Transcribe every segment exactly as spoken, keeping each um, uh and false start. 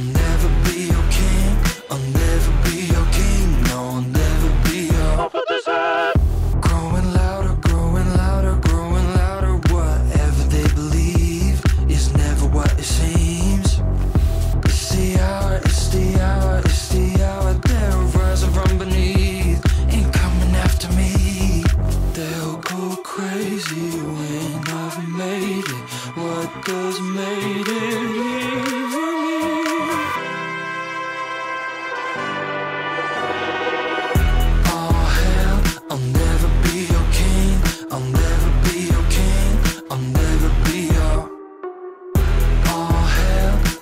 I'll never be your king, I'll never be your king, no, I'll never be your... Off of this head! Growing louder, growing louder, growing louder, whatever they believe is never what it seems. It's the hour, it's the hour, it's the hour, they'll rise and run beneath, ain't coming after me. They'll go crazy when I've made it, what does made it here?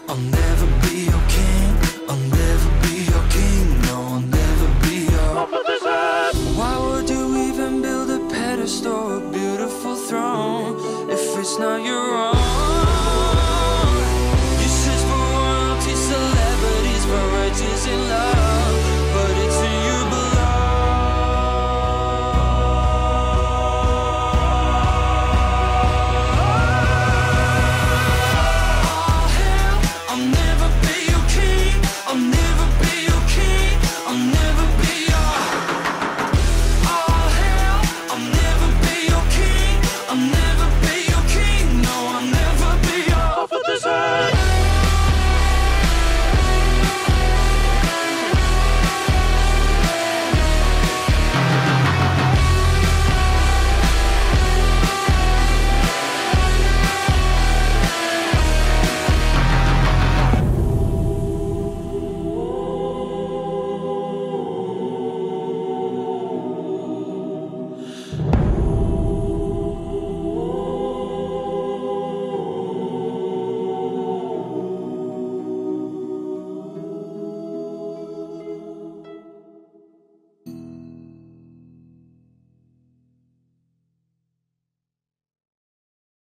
I'll never be